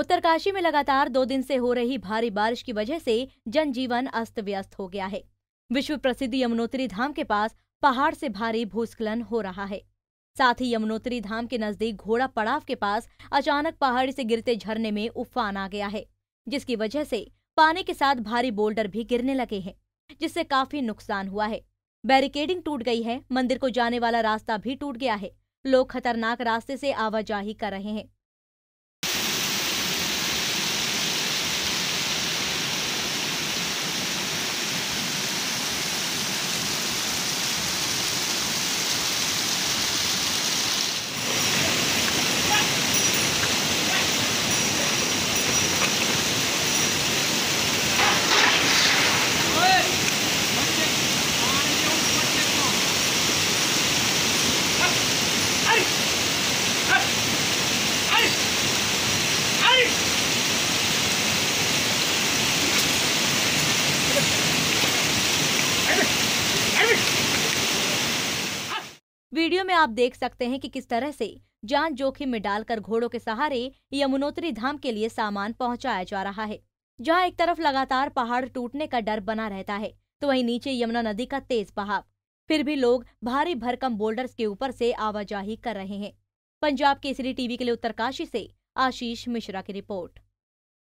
उत्तरकाशी में लगातार 2 दिन से हो रही भारी बारिश की वजह से जनजीवन अस्त व्यस्त हो गया है। विश्व प्रसिद्ध यमुनोत्री धाम के पास पहाड़ से भारी भूस्खलन हो रहा है। साथ ही यमुनोत्री धाम के नजदीक घोड़ा पड़ाव के पास अचानक पहाड़ से गिरते झरने में उफान आ गया है, जिसकी वजह से पानी के साथ भारी बोल्डर भी गिरने लगे हैं, जिससे काफी नुकसान हुआ है। बैरिकेडिंग टूट गई है, मंदिर को जाने वाला रास्ता भी टूट गया है। लोग खतरनाक रास्ते से आवाजाही कर रहे हैं। वीडियो में आप देख सकते हैं कि किस तरह से जान जोखिम में डालकर घोड़ों के सहारे यमुनोत्री धाम के लिए सामान पहुंचाया जा रहा है। जहां एक तरफ लगातार पहाड़ टूटने का डर बना रहता है, तो वहीं नीचे यमुना नदी का तेज बहाव, फिर भी लोग भारी भरकम बोल्डर्स के ऊपर से आवाजाही कर रहे हैं। पंजाब केसरी टीवी के लिए उत्तरकाशी से आशीष मिश्रा की रिपोर्ट।